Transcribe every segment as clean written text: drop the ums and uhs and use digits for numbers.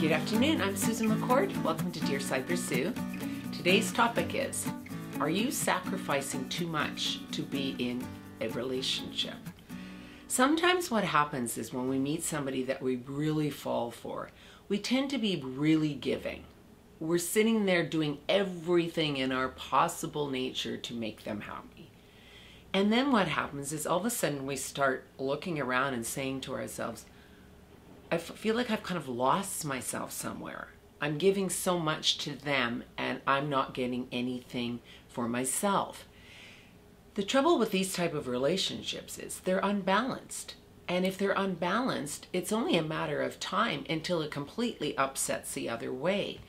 Good afternoon, I'm Susan McCord. Welcome to Dear Sybersue. Today's topic is, are you sacrificing too much to be in a relationship? Sometimes what happens is when we meet somebody that we really fall for, we tend to be really giving. We're sitting there doing everything in our possible nature to make them happy. And then what happens is all of a sudden we start looking around and saying to ourselves, I feel like I've kind of lost myself somewhere. I'm giving so much to them and I'm not getting anything for myself. The trouble with these type of relationships is they're unbalanced. And if they're unbalanced, it's only a matter of time until it completely upsets the other way.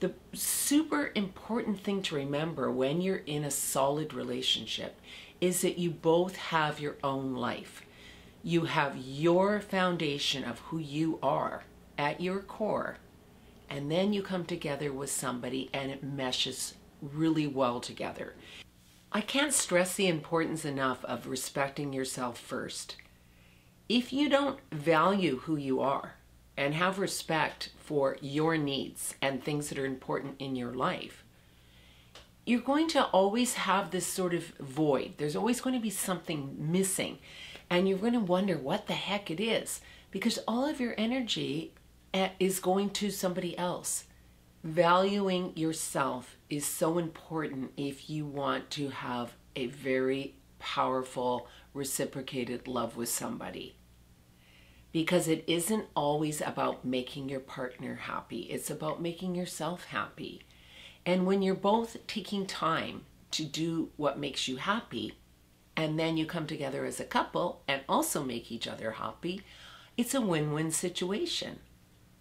The super important thing to remember when you're in a solid relationship is that you both have your own life. You have your foundation of who you are at your core, and then you come together with somebody and it meshes really well together. I can't stress the importance enough of respecting yourself first. If you don't value who you are and have respect for your needs and things that are important in your life, you're going to always have this sort of void. There's always going to be something missing. And you're going to wonder what the heck it is, because all of your energy is going to somebody else. Valuing yourself is so important if you want to have a very powerful, reciprocated love with somebody. Because it isn't always about making your partner happy. It's about making yourself happy. And when you're both taking time to do what makes you happy, and then you come together as a couple and also make each other happy, it's a win-win situation.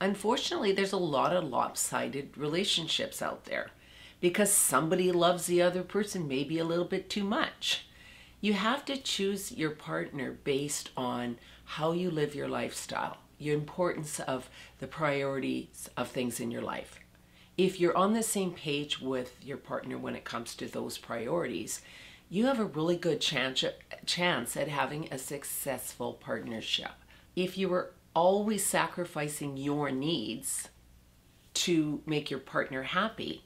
Unfortunately, there's a lot of lopsided relationships out there because somebody loves the other person maybe a little bit too much. You have to choose your partner based on how you live your lifestyle, your importance of the priorities of things in your life. If you're on the same page with your partner when it comes to those priorities, you have a really good chance at having a successful partnership. If you were always sacrificing your needs to make your partner happy,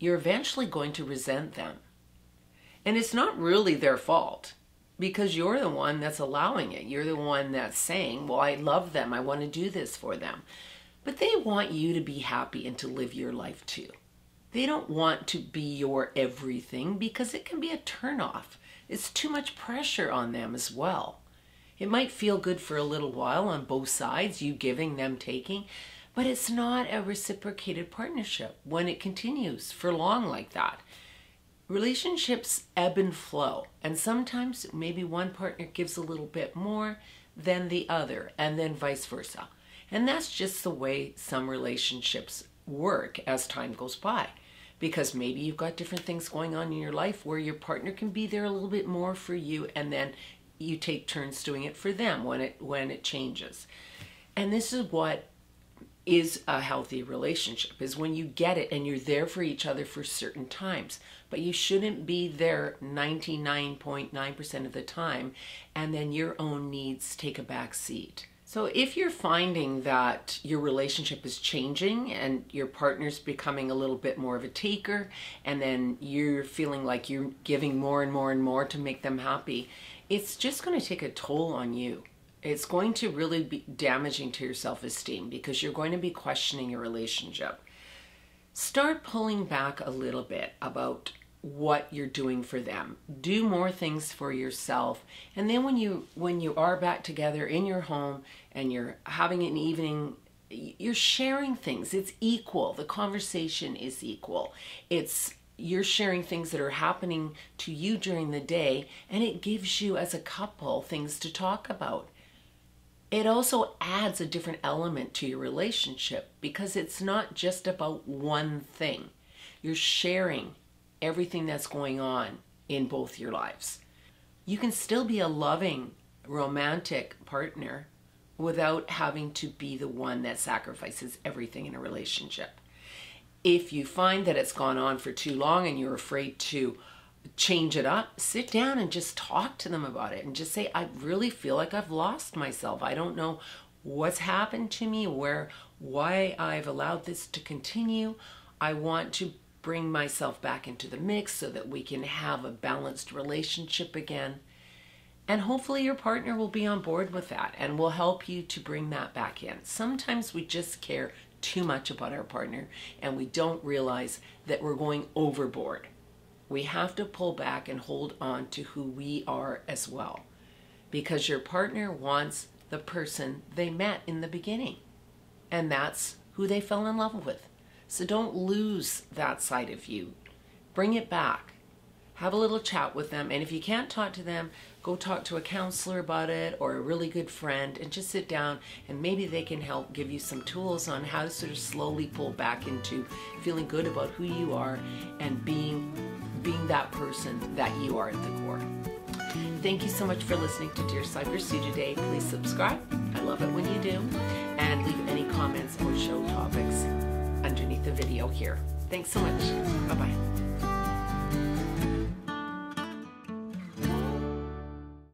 you're eventually going to resent them. And it's not really their fault, because you're the one that's allowing it. You're the one that's saying, well, I love them. I want to do this for them. But they want you to be happy and to live your life too. They don't want to be your everything because it can be a turnoff. It's too much pressure on them as well. It might feel good for a little while on both sides, you giving, them taking, but it's not a reciprocated partnership when it continues for long like that. Relationships ebb and flow, and sometimes maybe one partner gives a little bit more than the other, and then vice versa. And that's just the way some relationships work as time goes by, because maybe you've got different things going on in your life where your partner can be there a little bit more for you, and then you take turns doing it for them when it changes. And this is what is a healthy relationship, is when you get it and you're there for each other for certain times, but you shouldn't be there 99.9% of the time and then your own needs take a back seat. So if you're finding that your relationship is changing and your partner's becoming a little bit more of a taker, and then you're feeling like you're giving more and more and more to make them happy, it's just going to take a toll on you. It's going to really be damaging to your self-esteem because you're going to be questioning your relationship. Start pulling back a little bit about what you're doing for them. Do more things for yourself, and then when you are back together in your home and you're having an evening, you're sharing things. It's equal. The conversation is equal. You're sharing things that are happening to you during the day, and it gives you as a couple things to talk about. It also adds a different element to your relationship because it's not just about one thing. You're sharing everything that's going on in both your lives. You can still be a loving, romantic partner without having to be the one that sacrifices everything in a relationship. If you find that it's gone on for too long and you're afraid to change it up, sit down and just talk to them about it and just say, I really feel like I've lost myself. I don't know what's happened to me, why I've allowed this to continue. I want to bring myself back into the mix so that we can have a balanced relationship again. And hopefully your partner will be on board with that and will help you to bring that back in. Sometimes we just care too much about our partner and we don't realize that we're going overboard. We have to pull back and hold on to who we are as well, because your partner wants the person they met in the beginning, and that's who they fell in love with. So don't lose that side of you. Bring it back. Have a little chat with them, and if you can't talk to them, go talk to a counselor about it or a really good friend and just sit down, and maybe they can help give you some tools on how to sort of slowly pull back into feeling good about who you are and being that person that you are at the core. Thank you so much for listening to Dear Sybersue today. Please subscribe. I love it when you do. And leave any comments or show topics underneath the video here. Thanks so much. Bye-bye.